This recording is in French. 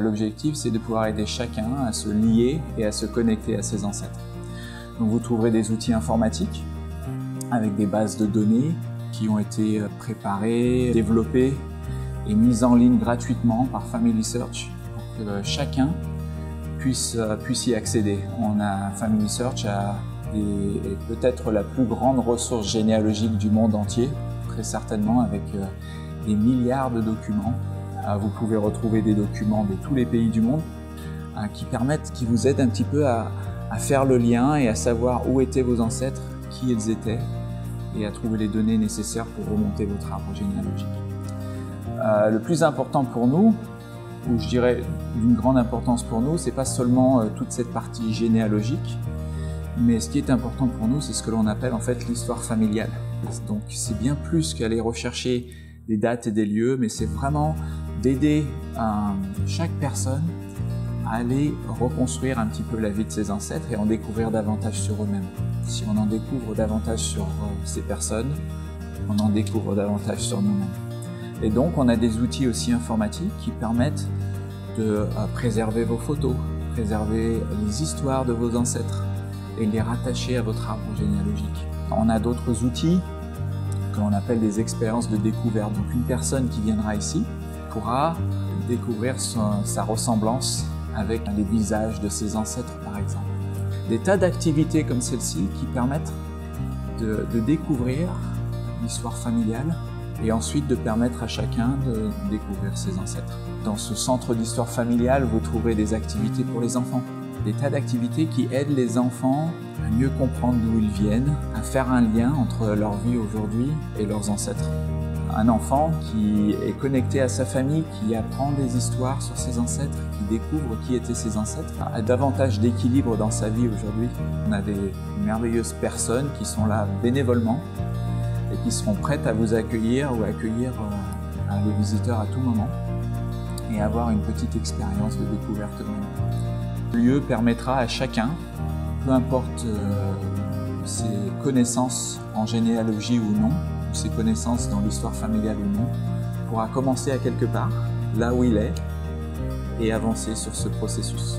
L'objectif, c'est de pouvoir aider chacun à se lier et à se connecter à ses ancêtres. Donc, vous trouverez des outils informatiques avec des bases de données qui ont été préparées, développées et mises en ligne gratuitement par FamilySearch pour que chacun puisse y accéder. On a FamilySearch est peut-être la plus grande ressource généalogique du monde entier, très certainement, avec des milliards de documents. Vous pouvez retrouver des documents de tous les pays du monde qui vous aident un petit peu à faire le lien et à savoir où étaient vos ancêtres, qui ils étaient, et à trouver les données nécessaires pour remonter votre arbre généalogique. Le plus important pour nous, ou je dirais d'une grande importance pour nous, c'est pas seulement toute cette partie généalogique, mais ce qui est important pour nous, c'est ce que l'on appelle en fait l'histoire familiale. Donc c'est bien plus qu'aller rechercher des dates et des lieux, mais c'est vraiment d'aider chaque personne à aller reconstruire un petit peu la vie de ses ancêtres et en découvrir davantage sur eux-mêmes. Si on en découvre davantage sur ces personnes, on en découvre davantage sur nous-mêmes. Et donc on a des outils aussi informatiques qui permettent de préserver vos photos, préserver les histoires de vos ancêtres et les rattacher à votre arbre généalogique. On a d'autres outils que l'on appelle des expériences de découverte. Donc une personne qui viendra ici pourra découvrir sa ressemblance avec les visages de ses ancêtres par exemple. Des tas d'activités comme celle-ci qui permettent de découvrir l'histoire familiale et ensuite de permettre à chacun de découvrir ses ancêtres. Dans ce centre d'histoire familiale, vous trouverez des activités pour les enfants, des tas d'activités qui aident les enfants à mieux comprendre d'où ils viennent, à faire un lien entre leur vie aujourd'hui et leurs ancêtres. Un enfant qui est connecté à sa famille, qui apprend des histoires sur ses ancêtres, qui découvre qui étaient ses ancêtres, a davantage d'équilibre dans sa vie aujourd'hui. On a des merveilleuses personnes qui sont là bénévolement et qui seront prêtes à vous accueillir ou à accueillir les visiteurs à tout moment et avoir une petite expérience de découverte eux-mêmes. Le lieu permettra à chacun, peu importe ses connaissances en généalogie ou non, ses connaissances dans l'histoire familiale ou non, pourra commencer à quelque part, là où il est, et avancer sur ce processus.